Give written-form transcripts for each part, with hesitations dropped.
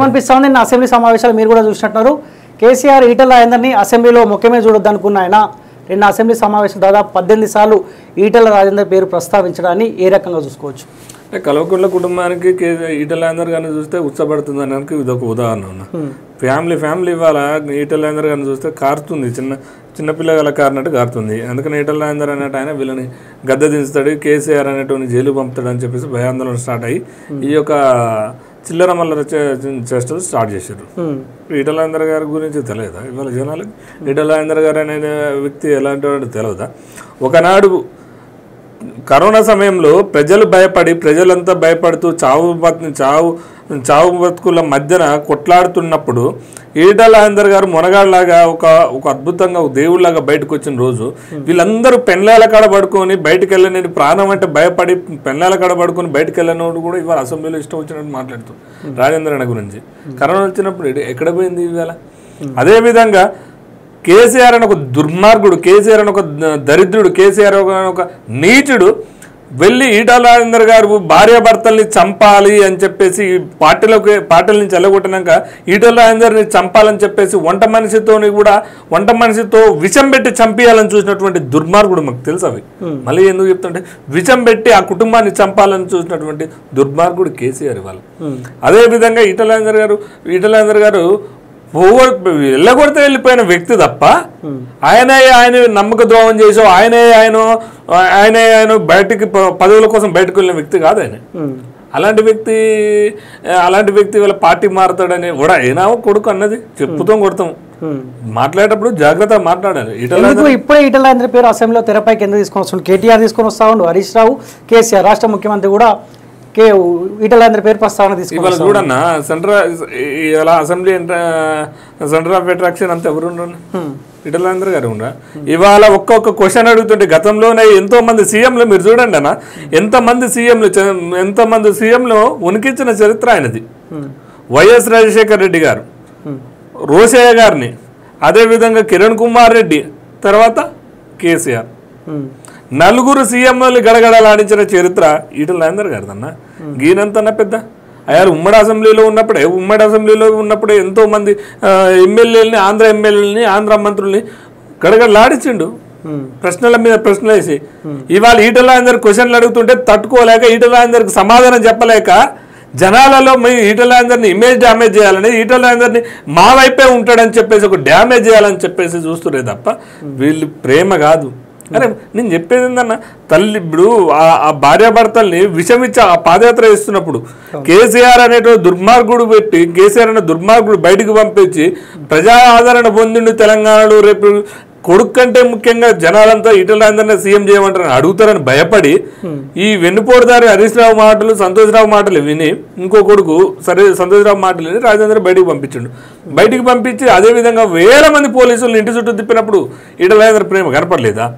ఏమనిపిస్తాంది నిన్న అసెంబ్లీ సమావేశాలు మీరు కూడా చూస్తున్నారు కేసీఆర్ ఈటెల రాజేందర్ని అసెంబ్లీలో ముఖమే చూడొద్దనుకున్న ఆయన నిన్న అసెంబ్లీ సమావేశం దాదాపు 18 సార్లు ఈటెల రాజేందర్ పేరు ప్రస్తావించడాన్ని ఏ రకంగా చూసుకోవచ్చు కలవకుంట్ల కుటుంబానికి ఈటెల రాజేందర్ గారిని చూస్తే ఉత్సాహపడుతుందనడానికి ఇది ఒక ఉదాహరణ అన్న ఫ్యామిలీ ఫ్యామిలీ ఇవాళ ఈటెల రాజేందర్ గారిని చూస్తే కారుతుంది చిన్నపిల్లల కారణట్టు కారుతుంది అందుకని ఈటెల రాజేందర్ అన్నట్టు ఆయన వీళ్ళని గద్దె దించుతాడు కేసీఆర్ అనేటువంటి జైలు పంపుతాడు అని చెప్పేసి భయాందోళన స్టార్ట్ అయ్యి ఈ యొక్క చిల్లర మల్లర చేష్టలు స్టార్ట్ చేశారు ఈటెల రాజేందర్ గారి గురించి తెలియదా ఇవాళ జనాలకు ఈటెల రాజేందర్ గారు అనే వ్యక్తి ఎలాంటి వాడు తెలియదా ఒకనాడు కరోనా సమయంలో ప్రజలు భయపడి ప్రజలంతా భయపడుతూ చావు బతుకుల మధ్యన కొట్లాడుతున్నప్పుడు ఈటెల రాజేందర్ గారు మునగాళ్ళలాగా ఒక అద్భుతంగా దేవుళ్ళలాగా బయటకు వచ్చిన రోజు వీళ్ళందరూ పెళ్ళాల కాడ పడుకొని బయటకు వెళ్ళని ప్రాణం అంటే భయపడి పెళ్ళాల కాడ పడుకొని బయటకు వెళ్ళినోడు కూడా ఇవాళ అసెంబ్లీలో ఇష్టం వచ్చినట్టు మాట్లాడుతుంది రాజేందర్ అన్న గురించి కరోనా వచ్చినప్పుడు ఎక్కడ పోయింది ఇవాళ అదేవిధంగా కేసీఆర్ అని ఒక దుర్మార్గుడు కేసీఆర్ అని ఒక దరిద్రుడు కేసీఆర్ ఒక నీచుడు వెళ్ళి ఈటెల రాజేందర్ గారు భార్యాభర్తల్ని చంపాలి అని చెప్పేసి పార్టీల నుంచి వెళ్ళగొట్టినాక ఈటెల రాజేందర్ని చంపాలని చెప్పేసి వంట మనిషితో విషం పెట్టి చంపేయాలని చూసినటువంటి దుర్మార్గుడు మాకు తెలుసు అవి మళ్ళీ ఎందుకు చెప్తుంటే విషం పెట్టి ఆ కుటుంబాన్ని చంపాలని చూసినటువంటి దుర్మార్గుడు కేసీఆర్ వాళ్ళు అదేవిధంగా ఈటెల రాజేందర్ గారు వెళ్ళగొడితే వెళ్ళిపోయిన వ్యక్తి తప్ప ఆయన నమ్మక ద్రోహం చేసో ఆయన బయటికి పదవుల కోసం బయటకు వెళ్ళిన వ్యక్తి కాదు ఆయన అలాంటి వ్యక్తి వీళ్ళ పార్టీ మారుతాడని కూడా అయినా కొడుకు అన్నది చెప్పుతాం కొడతాం మాట్లాడేటప్పుడు జాగ్రత్త మాట్లాడాలి ఇప్పుడే ఈటెల రాజేందర్ పేరు అసెంబ్లీలో తెరపైకి ఎందుకు తీసుకొని వస్తుంది కేటీఆర్ తీసుకొని వస్తా ఉండు హరీష్ రావు కేసీఆర్ రాష్ట్ర ముఖ్యమంత్రి కూడా ఈటెల రాజేందర్ పేరు ప్రస్తావన తీసుకున్నారు ఇవాళ చూడన్న సెంటర్ ఆఫ్ అట్రాక్షన్ అంతా ఎవరు ఈటెల రాజేందర్ గారు ఉండరా ఇవాళ ఒక్కొక్క క్వశ్చన్ అడుగుతుంటే గతంలోనే ఎంతో మంది సీఎంలు మీరు చూడండి అన్న ఎంతమంది సీఎంలు ఉనికించిన చరిత్ర ఆయనది వైఎస్ రాజశేఖర్ రెడ్డి గారు రోసయ్య గారిని అదేవిధంగా కిరణ్ కుమార్ రెడ్డి తర్వాత కేసీఆర్ నలుగురు సీఎంలు గడగడలాడించిన చరిత్ర ఈటెల రాజేందర్ గారిదన్న గీనంతన్నా పెద్ద ఆయన ఉమ్మడి అసెంబ్లీలో ఉన్నప్పుడే ఎంతో మంది ఎమ్మెల్యేలని ఆంధ్ర మంత్రుల్ని గడగడలాడించిండు ప్రశ్నల మీద ప్రశ్నలు వేసి ఇవాళ ఈటెల రాజేందర్ క్వశ్చన్లు అడుగుతుంటే తట్టుకోలేక ఈటెల రాజేందర్కి సమాధానం చెప్పలేక జనాలలో మేము ఈటెల రాజేందర్ని ఇమేజ్ డ్యామేజ్ చేయాలని ఈటెల రాజేందర్ని మా వైపే ఉంటాడని చెప్పేసి ఒక డ్యామేజ్ చేయాలని చెప్పేసి చూస్తురే తప్ప వీళ్ళు ప్రేమ కాదు అరే నేను చెప్పేది ఏంటన్నా తల్లి ఇప్పుడు ఆ భార్యాభర్తల్ని విషమిచ్చి ఆ పాదయాత్ర చేస్తున్నప్పుడు కేసీఆర్ అనేటువంటి దుర్మార్గుడు పెట్టి కేసీఆర్ అనే దుర్మార్గుడు బయటకు పంపించి ప్రజా ఆదరణ పొందిండు తెలంగాణలో రేపు కొడుకు కంటే ముఖ్యంగా జనాలంతా ఈటెల రాజేందర్ని సీఎం చేయమంటారని అడుగుతారని భయపడి ఈ వెన్నుపోటుదారి హరీష్ రావు మాటలు సంతోష్రావు మాటలు విని ఇంకో కొడుకు సరే సంతోష్రావు మాటలు విని రాజేందర్ బయటకు పంపించండు బయటికి పంపించి అదేవిధంగా వేల మంది పోలీసులు ఇంటి చుట్టూ తిప్పినప్పుడు ఈటెల రాజేందర్ ప్రేమ కనపడలేదా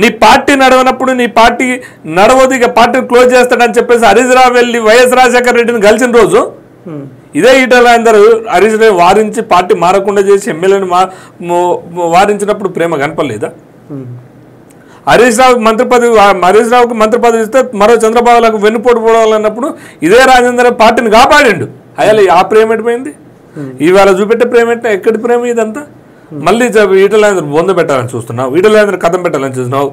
నీ పార్టీ నడవనప్పుడు నీ పార్టీ నడవదు ఇక పార్టీని క్లోజ్ చేస్తాడని చెప్పేసి హరీష్ రావు వెళ్ళి వైఎస్ రాజశేఖర రెడ్డిని కలిసిన రోజు ఇదే ఈటెల రాజేందర్ హరీష్ రావు వారించి పార్టీ మారకుండా చేసి ఎమ్మెల్యేని వారించినప్పుడు ప్రేమ కనపడలేదా హరీష్ రావుకు మంత్రి పదవి ఇస్తే మరో చంద్రబాబులకు వెన్నుపోటు పోవాలన్నప్పుడు ఇదే రాజేందర్ పార్టీని కాపాడిండు అయ్యాలి ఆ ప్రేమ ఎట్టిపోయింది ఇవాళ చూపెట్టే ప్రేమ ఎట్ట ఎక్కడి ప్రేమ ఇదంతా మళ్ళీ ఈటెల రాజేందర్ బొంద పెట్టాలని చూస్తున్నావు ఈటెల రాజేందర్ కథం పెట్టాలని చూస్తున్నావు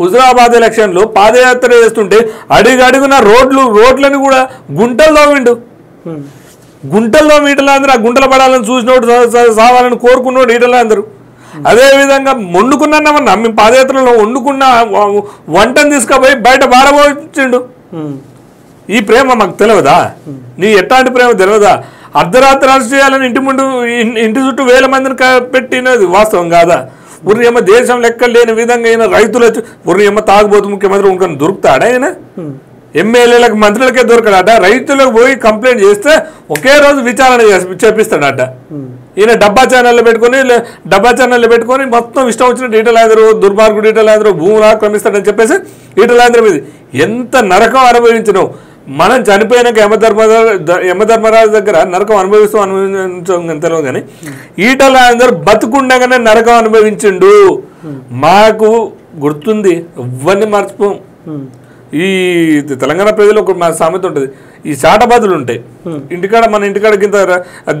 హుజరాబాద్ ఎలక్షన్లు పాదయాత్ర చేస్తుంటే అడుగడుగున రోడ్లను కూడా గుంటల్లో ఈటెల రాజేందర్ ఆ గుంటలు పడాలని చూసినోడు సావాలని కోరుకున్నాడు ఈటెల రాజేందర్ అదేవిధంగా వండుకున్నామన్నా మేము పాదయాత్రలో వండుకున్న వంటను తీసుకుపోయి బయట బారబోచిండు ఈ ప్రేమ మాకు తెలియదా నీ ఎట్లాంటి ప్రేమ తెలియదా అర్ధరాత్రి అరెస్ట్ చేయాలని ఇంటి చుట్టూ వేల మందిని పెట్టినది వాస్తవం కాదా ఉర్రియమ్మ దేశం లెక్క లేని విధంగా అయినా రైతుల ఉర్రియమ్మ తాగుబోతు ముఖ్యమంత్రి ఇంకా దొరుకుతాడా ఆయన ఎమ్మెల్యేలకు మంత్రులకే దొరకడాట రైతులకు పోయి కంప్లైంట్ చేస్తే ఒకే రోజు విచారణ చేపిస్తాడట ఈయన డబ్బా ఛానళ్ళు పెట్టుకొని మొత్తం ఇష్టం వచ్చిన ఈటెల రాజేందర్ దుర్మార్గుడు ఈటెల రాజేందర్ భూములు ఆక్రమిస్తాడని చెప్పేసి ఈటెల రాజేందర్ మీద ఎంత నరకం అనుభవించినావు మనం చనిపోయినాక యమధర్మరాజు దగ్గర నరకం అనుభవిస్తాం తెలియదు కానీ ఈటెల రాజేందర్ బతుకుండగానే నరకం అనుభవించిండు మాకు గుర్తుంది ఇవన్నీ మర్చిపోం ఈ తెలంగాణ ప్రజలు ఒక సామెత ఉంటుంది चाट बदल इंटर मन इंटर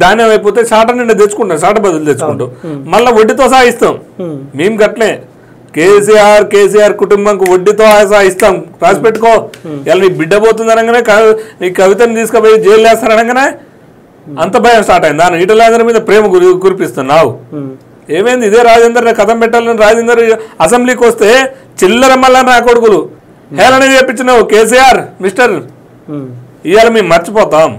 धान्य अ चाट निंदा चाट बदल मल्ला वड्डी तो साइम मेम गटे కేసీఆర్ కేసీఆర్ కుటుంబంకు వడ్డీతో ఆసాయిస్తాం రాసి పెట్టుకో ఇల్ల నీ బిడ్డ పోతుందనగానే నీ కవితను తీసుకుపోయి జైలు వేస్తారనగానే అంత భయం స్టార్ట్ అయింది. దాని ఇటలాందర్ మీద ప్రేమ కురిపిస్తున్నావు. ఏమైంది? ఇదే రాజేందర్ కథం పెట్టాలని రాజేందర్ అసెంబ్లీకి వస్తే చిల్లర మల్ల నా కొడుకులు హేళన చేపించినావు కేసీఆర్ మిస్టర్. ఇయాల మేము మర్చిపోతాం.